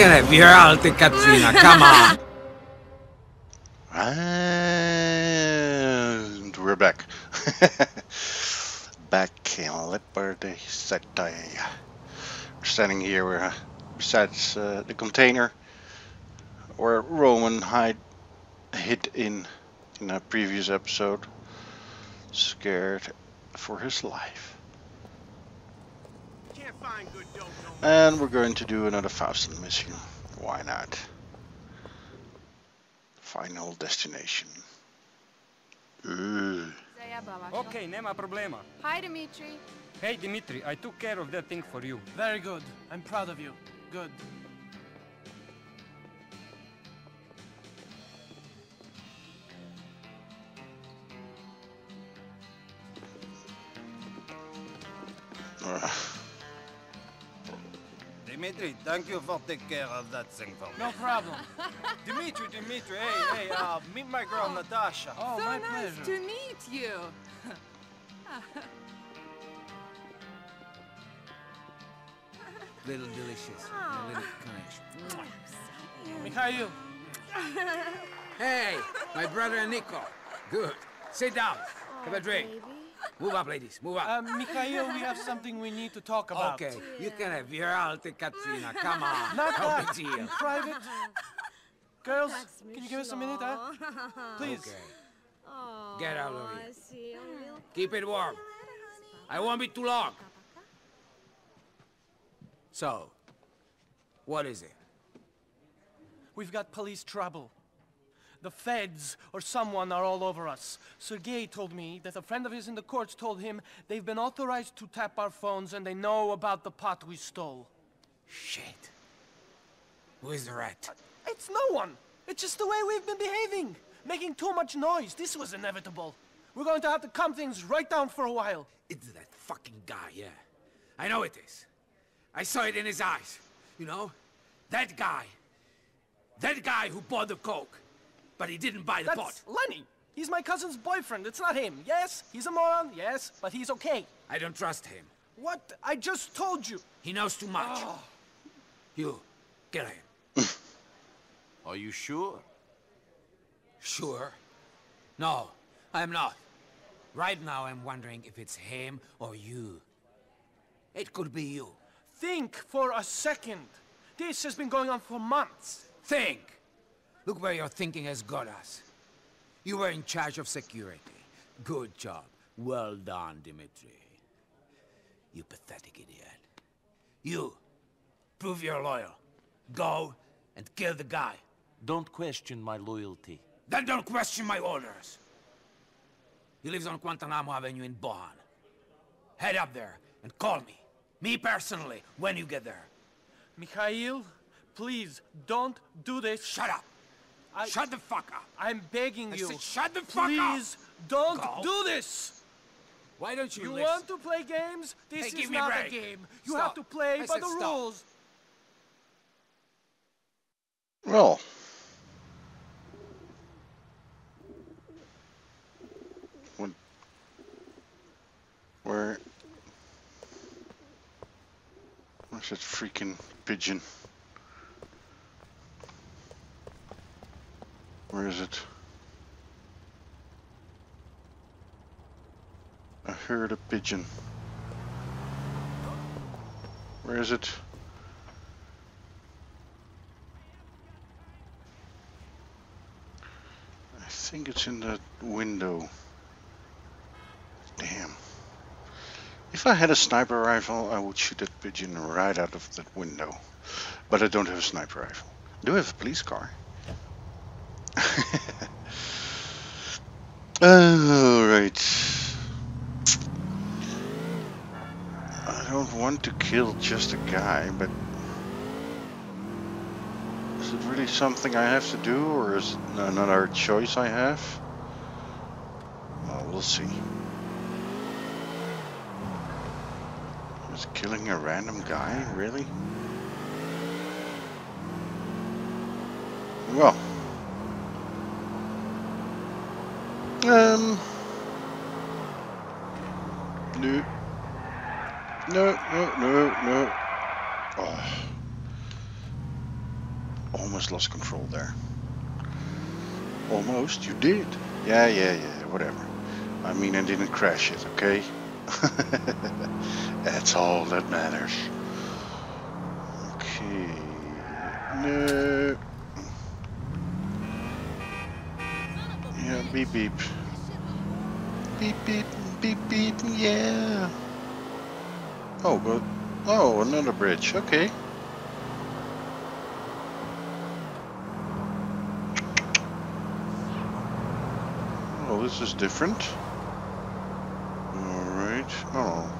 gonna be reality, Katrina. Come on. And we're back. Back in Liberty City. We're standing here where, besides the container where Roman hid in a previous episode, scared for his life. And we're going to do another Faustin mission. Why not? Final destination. Okay, nema problema. Hi, Dimitri. Hey, Dimitri, I took care of that thing for you. Very good. I'm proud of you. Good. Dimitri, thank you for taking care of that thing for me. No problem. Dimitri, hey, meet my girl Natasha. Oh, so my nice pleasure. To meet you. Little delicious, a little connection. Mikhail. Hey, my brother and Niko. Good. Sit down. Have a drink. Baby. Move up, ladies, move up. Mikhail, we have something we need to talk about. Okay, you can have your alte Katrina, come on. Not that, in private. Girls, can you give us a minute, huh? Please. Okay. Get out of here. Keep it warm. I won't be too long. So, what is it? We've got police trouble. The feds or someone are all over us. Sergei told me that a friend of his in the courts told him they've been authorized to tap our phones and they know about the pot we stole. Shit. Who is the rat? It's no one. It's just the way we've been behaving. Making too much noise. This was inevitable. We're going to have to calm things right down for a while. It's that fucking guy, yeah. I know it is. I saw it in his eyes. You know? That guy. That guy who bought the coke. But he didn't buy the pot. That's Lenny. He's my cousin's boyfriend. It's not him. Yes, he's a moron. Yes, but he's okay. I don't trust him. What? I just told you. He knows too much. Oh. You, get him. Are you sure? Sure? No, I'm not. Right now I'm wondering if it's him or you. It could be you. Think for a second. This has been going on for months. Think. Look where your thinking has got us. You were in charge of security. Good job. Well done, Dimitri. You pathetic idiot. You, prove you're loyal. Go and kill the guy. Don't question my loyalty. Then don't question my orders. He lives on Guantanamo Avenue in Bohan. Head up there and call me. Me personally, when you get there. Mikhail, please, don't do this. Shut up. Shut the fuck up! I'm begging you. I said, shut the fuck up! Please don't do this! Why don't you listen? You want to play games? This is not a game. You have to play by the rules. Well. Where's that freaking pigeon? Where is it? I heard a pigeon. Where is it? I think it's in that window. Damn. If I had a sniper rifle, I would shoot that pigeon right out of that window. But I don't have a sniper rifle. I do have a police car. Alright. I don't want to kill just a guy, but is it really something I have to do, or is it another choice I have? Well, we'll see. Is killing a random guy, really? Well. No. Oh. Almost lost control there. Almost, you did. Yeah, whatever. I mean, I didn't crash it, okay? That's all that matters. Okay. No. Yeah, beep beep. Beep beep beep beep, yeah. Oh, but oh, another bridge, okay. Well, this is different. Alright, oh.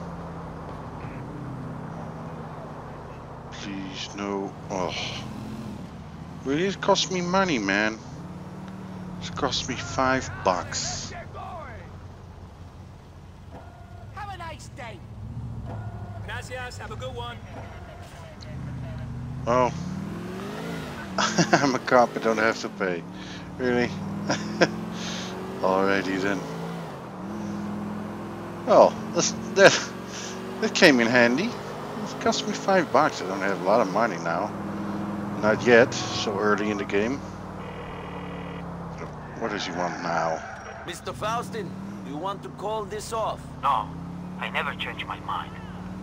Please, no. Oh. Will it cost me money, man? It cost me $5. Have a nice day. Gracias, have a good one. Oh. I'm a cop, I don't have to pay. Really? Alrighty then. Well, that came in handy. It cost me $5. I don't have a lot of money now. Not yet, so early in the game. What does he want now? Mr. Faustin, you want to call this off? No, I never change my mind.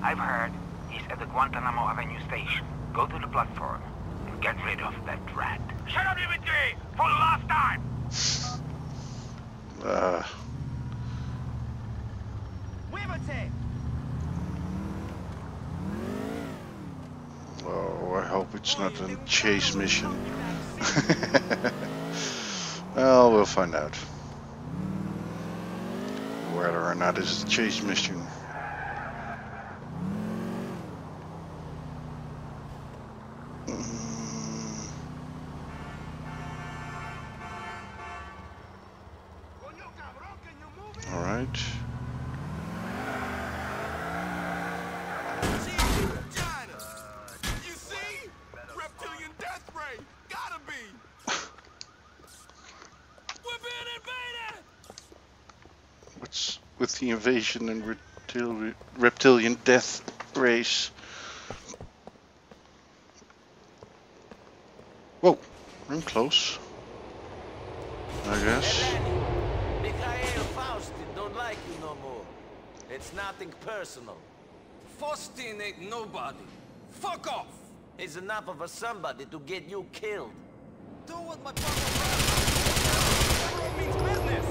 I've heard he's at the Guantanamo Avenue station. Go to the platform and get rid of that rat. Shut up, Dimitri! For the last time! Oh, I hope it's not a chase mission. Well, we'll find out whether or not it's a chase mission. The invasion and reptilian death race. Whoa, I'm close, I guess. Lenny, Mikhail Faustin don't like you no more. It's nothing personal. Faustin ain't nobody. Fuck off! It's enough of a somebody to get you killed. Do what my father means business.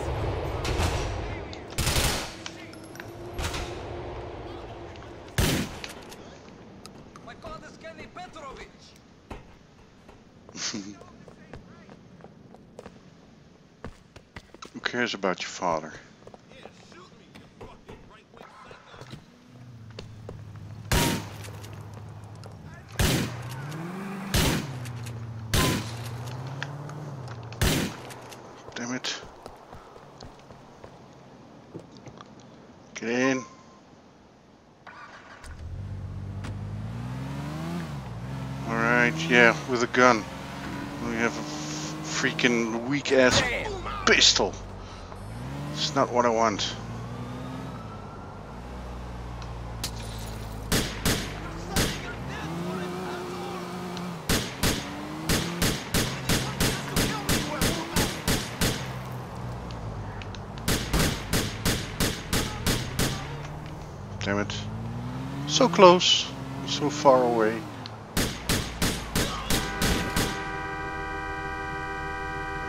Kenny Petrovic. Who cares about your father? Yeah, shoot me, you fucking right-wing. Damn it. Get in. Yeah, with a gun. We have a freaking weak-ass pistol. It's not what I want. Damn it. So close, so far away.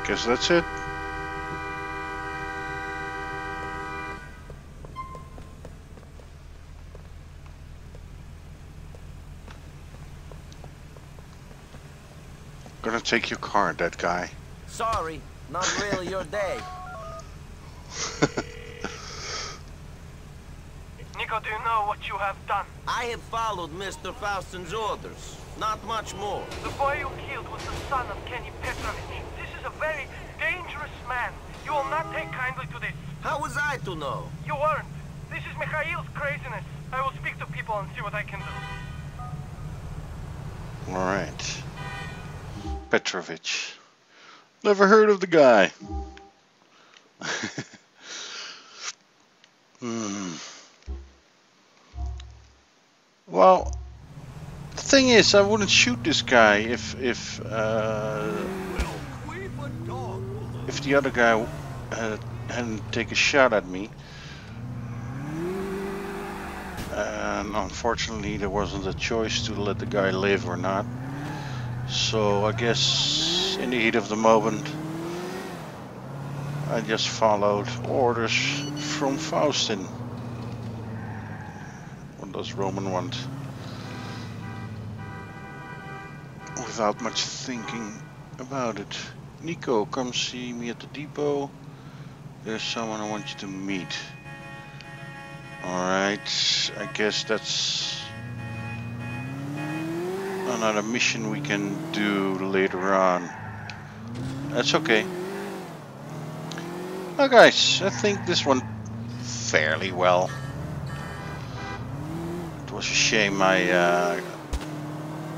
Guess that's it. Gonna take your car, that guy. Sorry, not really your day. Niko, do you know what you have done? I have followed Mr. Faustin's orders. Not much more. The boy you killed was the son of Kenny Petrovic. A very dangerous man. You will not take kindly to this. How was I to know? You weren't. This is Mikhail's craziness. I will speak to people and see what I can do. Alright. Petrovic. Never heard of the guy. Well, thing is, I wouldn't shoot this guy if the other guy hadn't taken a shot at me. And unfortunately, there wasn't a choice to let the guy live or not. So I guess in the heat of the moment, I just followed orders from Faustin. What does Roman want? Without much thinking about it. Niko, come see me at the depot. There's someone I want you to meet. Alright, I guess that's another mission we can do later on. That's okay. Well guys, I think this went fairly well. It was a shame my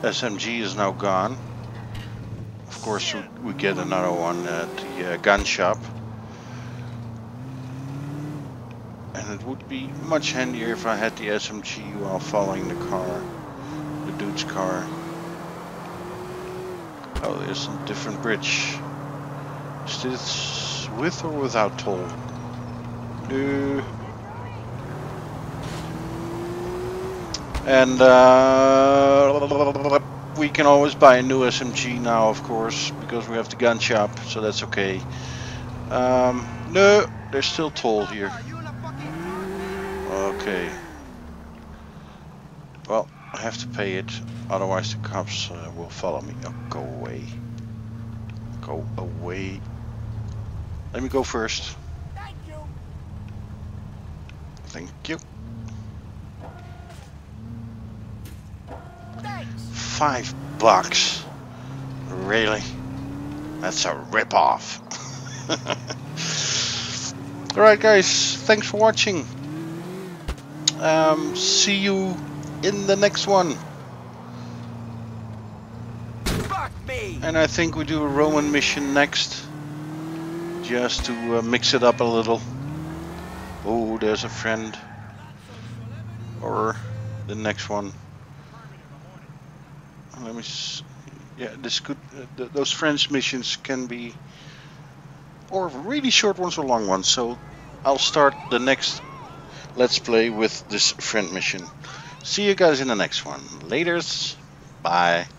SMG is now gone. Of course we get another one at the gun shop. And it would be much handier if I had the SMG while following the car, the dude's car. Oh, there's a different bridge. Is this with or without toll? No. And we can always buy a new SMG now, of course, because we have the gun shop, so that's okay. No, there's still toll here. Okay. Well, I have to pay it, otherwise the cops will follow me. Oh, go away. Go away. Let me go first. Thank you. Thank you. Thanks. $5. Really? That's a rip-off. Alright guys, thanks for watching. See you in the next one. Fuck me. And I think we do a Roman mission next, just to mix it up a little. Oh, there's a friend. Or the next one. Let me see. Yeah, this could those French missions can be, or really short ones or long ones. So I'll start the next Let's Play with this friend mission. See you guys in the next one. Laters. Bye.